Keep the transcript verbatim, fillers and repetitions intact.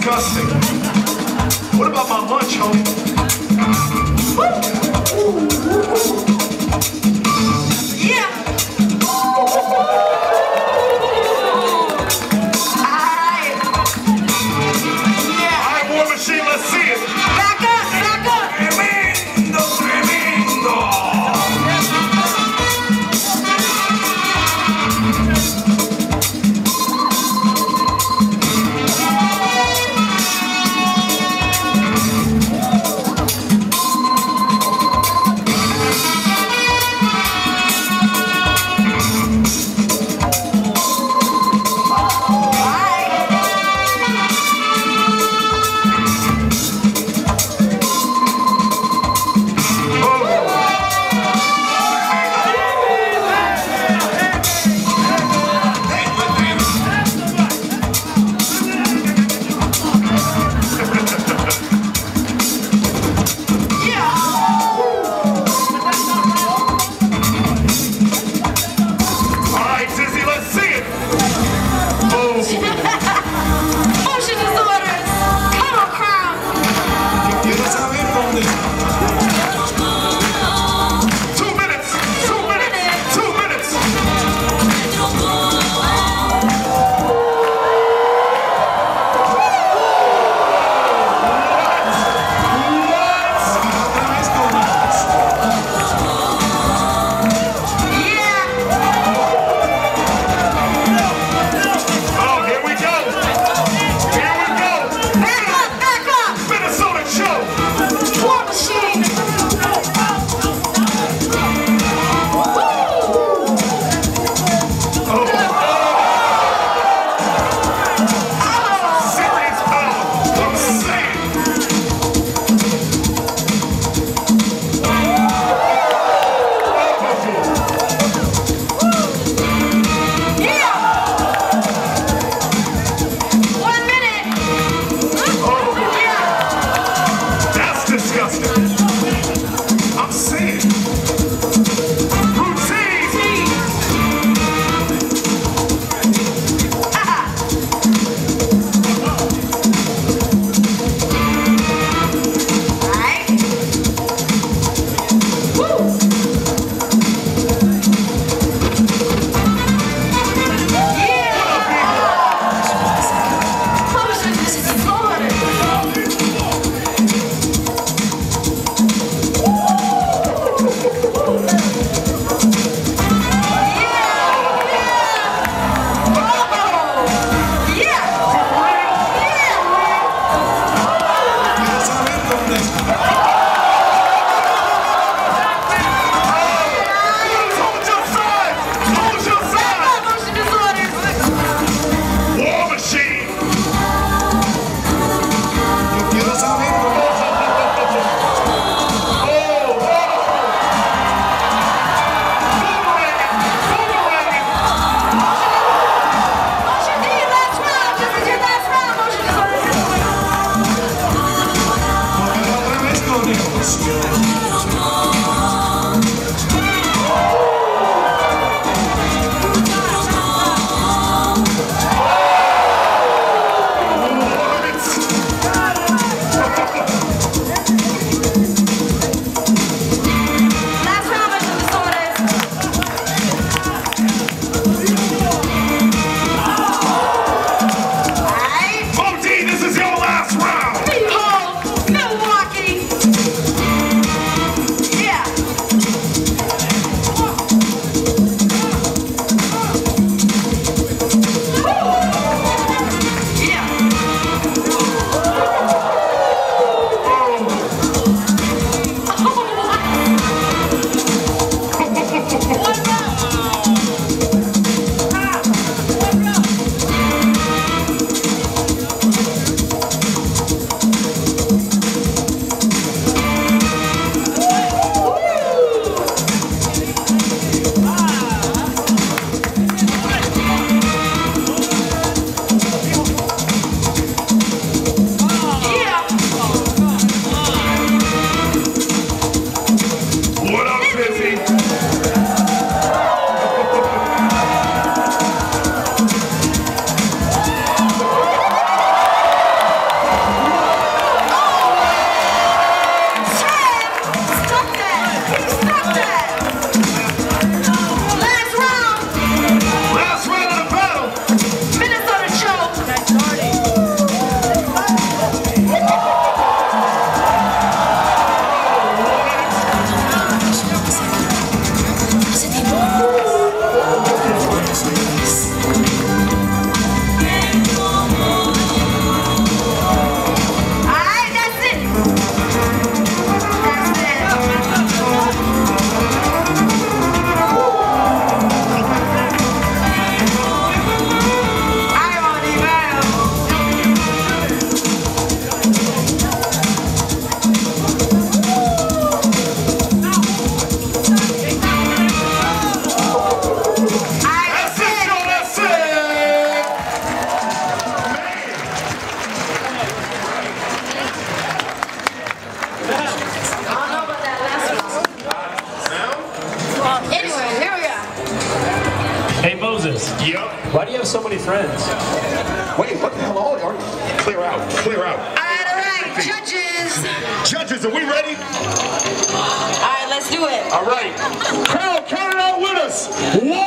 disgusting. What about my lunch, homie? Yeah. Alright. Yeah. Alright, War Machine, let's see it. Back up, back up. Tremendo, tremendo. Milwaukee! so many friends. Wait, what the hell are you? Clear out, clear out. All right, all right, judges. Judges, are we ready? All right, let's do it. All right. Crowd, count it out with us. One.